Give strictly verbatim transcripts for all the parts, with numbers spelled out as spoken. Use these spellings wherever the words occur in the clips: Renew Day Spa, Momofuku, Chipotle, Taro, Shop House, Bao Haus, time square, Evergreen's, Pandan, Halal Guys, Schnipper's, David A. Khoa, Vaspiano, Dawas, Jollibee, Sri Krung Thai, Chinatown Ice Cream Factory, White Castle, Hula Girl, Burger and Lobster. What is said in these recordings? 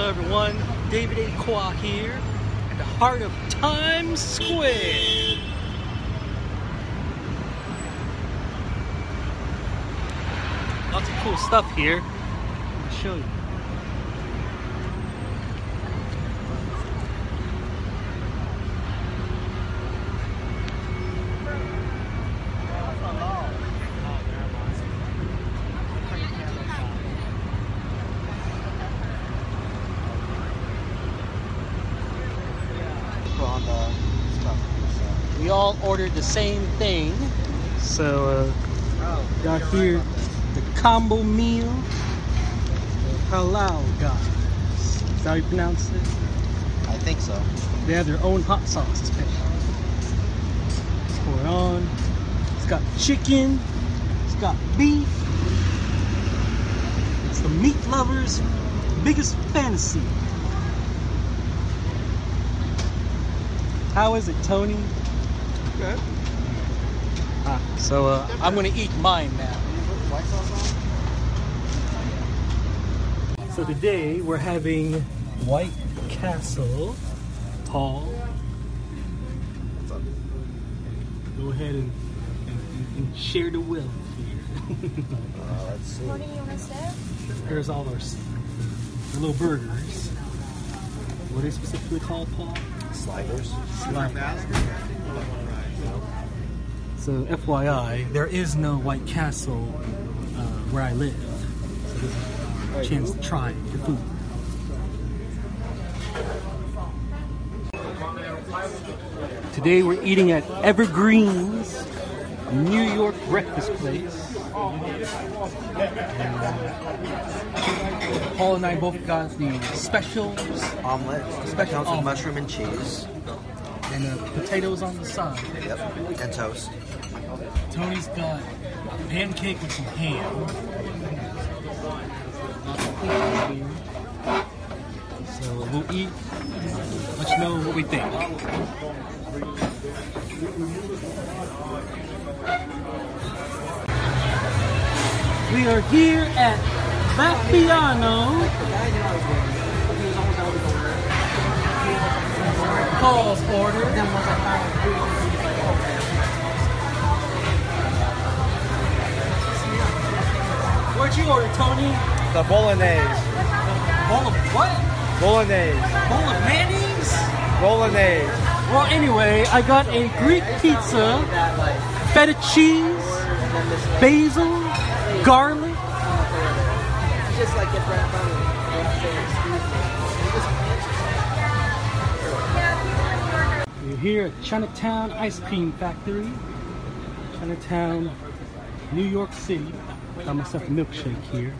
Hello everyone, David A. Khoa here at the heart of Times Square. Lots of cool stuff here. I'll show you. We all ordered the same thing, so uh, got here the combo meal, Halal Guys. Is that how you pronounce it? I think so. They have their own hot sauce special. Let's pour it on. It's got chicken, it's got beef. It's the meat lovers' biggest fantasy. How is it, Tony? Good. Ah, so uh, I'm gonna eat mine now. So today we're having White Castle Hall. What's up? Go ahead and, and, and share the wealth here. uh, let's see. Tony, you wanna step? Here's all our little burgers. What are they specifically called, Paul? Sliders. Sliders. So, F Y I, there is no White Castle uh, where I live. So this is a chance to try the food. Today we're eating at Evergreen's, New York breakfast place. And Paul and I both got the specials. Omelette, special omelette. Mushroom and cheese. And uh, potatoes on the side. Yep, and toast. Tony's got a pancake with some ham. So we'll eat. Let you know what we think. We are here at Vaspiano. Paul's order. What'd you order, Tony? The bolognese. The bowl of what? Bolognese. Bowl of mayonnaise? Bolognese. Well, anyway, I got a Greek pizza, feta cheese, basil, garlic. Just like it right by me. We're here at Chinatown Ice Cream Factory, Chinatown, New York City. Got myself a milkshake here.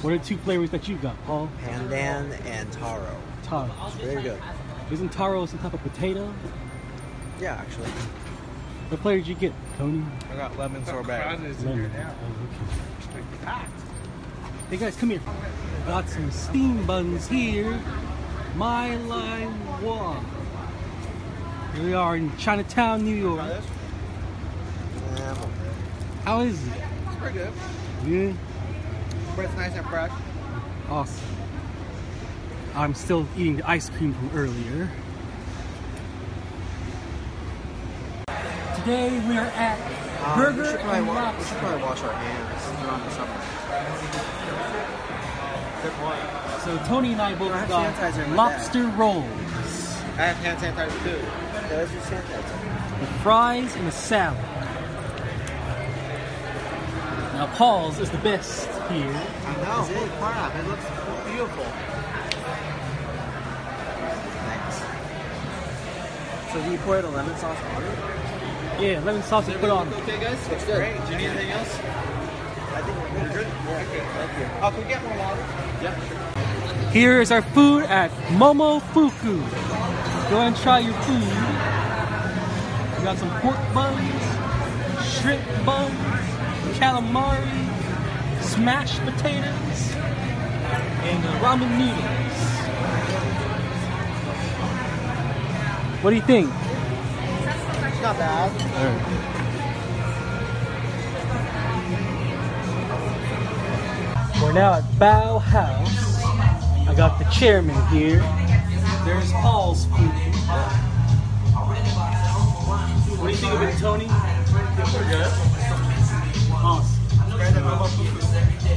What are the two flavors that you got, Paul? Pandan and Taro. Taro. It's very good. Isn't Taro some type of potato? Yeah, actually. What flavor did you get, Tony? I got lemon sorbet. Lemon. Oh, okay. Hey guys, come here. Got some steam buns here. My Line Walk. Here we are in Chinatown, New York. How is it? It's pretty good. Good? Yeah. Bread's nice and fresh. Awesome. I'm still eating the ice cream from earlier. Today we are at um, Burger and Lobster. We should probably wash our hands around the summer. Good point. So Tony and I both I got lobster that. rolls. I have hand sanitizer too. There's your sanitizer. With fries and a salad. Now Paul's is the best here. I know. Holy crap! It looks beautiful. Thanks. So do you pour the lemon sauce on it? Yeah, lemon sauce is put on. Okay, guys? Looks good. Great. Do you need anything else? I think we're good. We're good? Yeah. Okay. Thank you. Oh, can we get more water? Yeah, sure. Here is our food at Momofuku. Go and try your food. We got some pork buns, shrimp buns, calamari, smashed potatoes, and uh, ramen noodles. What do you think? Not bad. Right. We're now at Bao Haus. I I got the chairman here. There's Paul's food. What do you think of it, Tony? We're good. Awesome.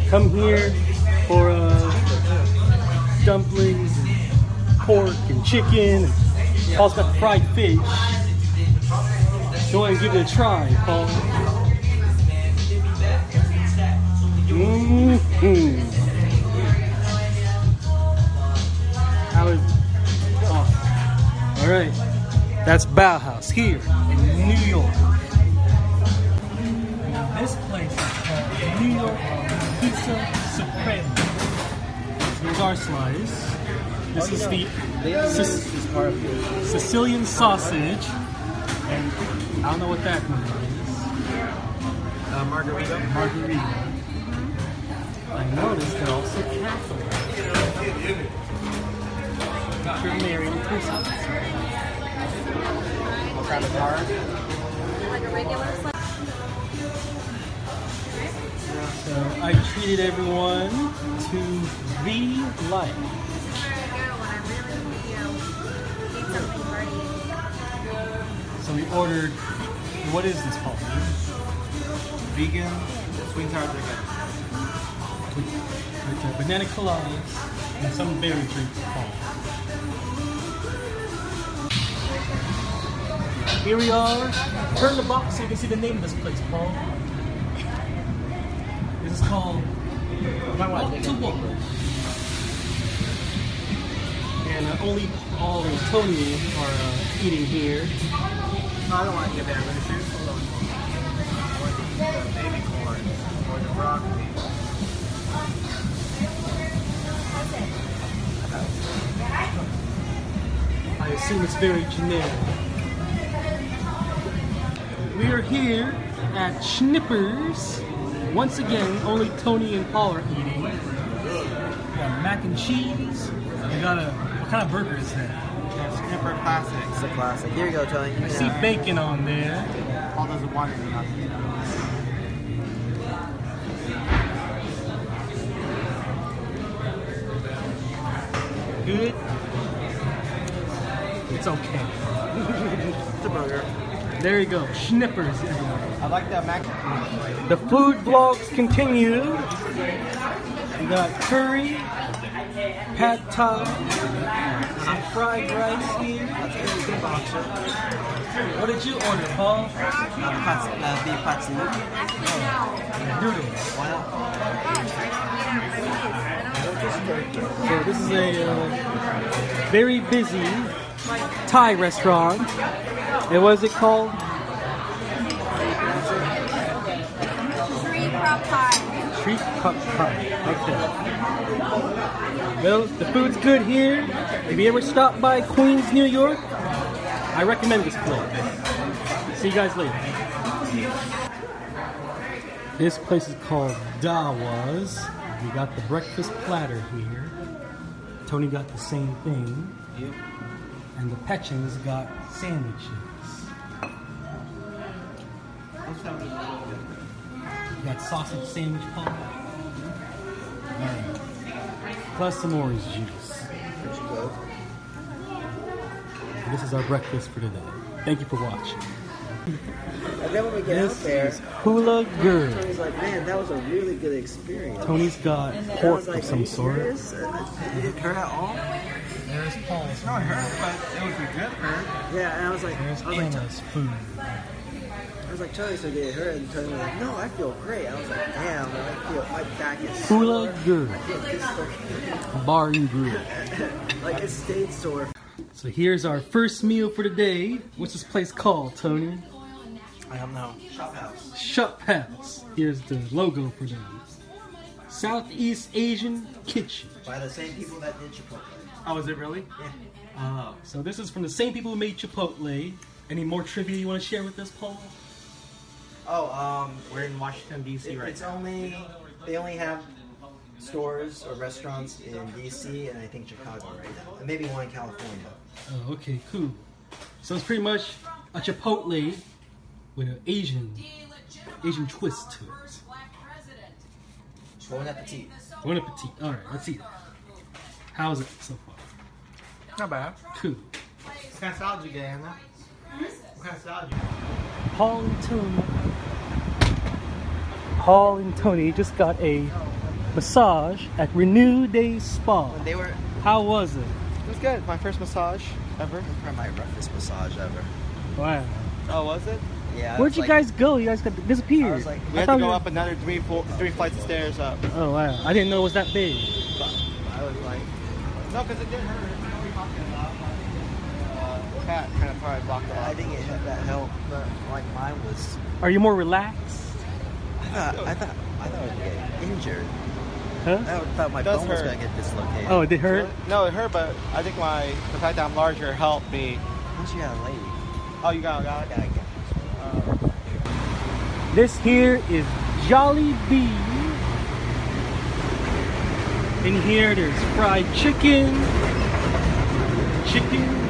Come here for uh, dumplings, and pork, and chicken. Paul's got the fried fish. Go ahead and give it a try, Paul. Mm-hmm. Oh. All right, that's Bao Haus here in New York. Now this place is called New York Pizza Supreme. Here's our slice. This is the Sic- Sicilian sausage, and I don't know what that one is. Uh, margarita. Margarita. I noticed they're also Catholic. You're married in person. I'll grab a car. Like a regular slice. So I treated everyone to the light. So we ordered, what is this called? Vegan sweet sour chicken. With banana coladas and some berry drinks. Here we are. Turn the box so you can see the name of this place, Paul. This is called Walk to Walk. And uh, only Paul and Tony are uh, eating here. No, I don't want to get that, but if you're alone, or the baby corn, or the broccoli. I assume it's very generic. We are here at Schnipper's. Once again, only Tony and Paul are eating. We got mac and cheese. We got a, what kind of burger is that? Schnipper classic. It's a classic. Here you go, Tony. I see bacon on there. Paul doesn't want it. Good? It's okay. It's a burger. There you go, Schnipper's, everyone. I like that mac. The food vlogs continue. We got curry, pad thai, some fried rice here. What did you order, Paul? The pad thai. Noodles. So this is a uh, very busy Thai restaurant. And what is it called? Sri Krung Thai. Sri Krung Thai. Okay. Well, the food's good here. If you ever stop by Queens, New York, I recommend this place. See you guys later. This place is called Dawas. We got the breakfast platter here. Tony got the same thing. Yep. And the Pechins got sandwiches. You got sausage sandwich, Paul? Right. Plus some orange juice. This is our breakfast for today. Thank you for watching. And then when we get this out there, is Hula Girl. Tony's like, man, that was a really good experience. Tony's got pork of like, some sort. Did it hurt at all? There's Paul's. It's not hurt, but it would be good hurt. Yeah, and I was like, there's I was Anna's like, food. I was like, Tony, so did it hurt? And Tony was like, no, I feel great. I was like, damn, I feel my back is Hula Girl. I feel this so bar and grill. Like it stayed sore. So here's our first meal for the day. What's this place called, Tony? I don't know. Shop House. Shop House. Here's the logo for them. Southeast Asian Kitchen. By the same people that did Chipotle. Oh, is it really? Yeah. Uh, so this is from the same people who made Chipotle. Any more trivia you want to share with us, Paul? Oh, um, we're in Washington, D C right it's now. Only, they only have stores or restaurants in D C and I think Chicago right now. And maybe one in California. Oh, okay, cool. So it's pretty much a Chipotle with an Asian, Asian twist to it. Bon appetit. Bon appetit. All right, let's eat. How is it so far? Not bad. Cool. What kind of salad you get, Anna? Hmm? What kind of salad you get? Paul and Tony. Paul and Tony just got a massage at Renew Day Spa. When they were, how was it? It was good. My first massage ever. Probably my roughest massage ever. Wow. Oh, was it? Yeah. Where'd you like, guys go? You guys got disappeared. I was like, we I had to go were... up another three, four, three flights of stairs up. Oh wow! I didn't know it was that big. But I was like, no, because it didn't hurt. Uh, cat kind of probably blocked it out. I think it had that help, but like mine was. Are you more relaxed? I thought I thought I thought I would get injured. Huh? I thought my bone was going to get dislocated. Oh, it did hurt? No, it hurt, but I think my the fact that I'm larger helped me. Once you got a lady. Oh, you got a guy. I got Uh, this here is Jollibee. In here, there's fried chicken, chicken,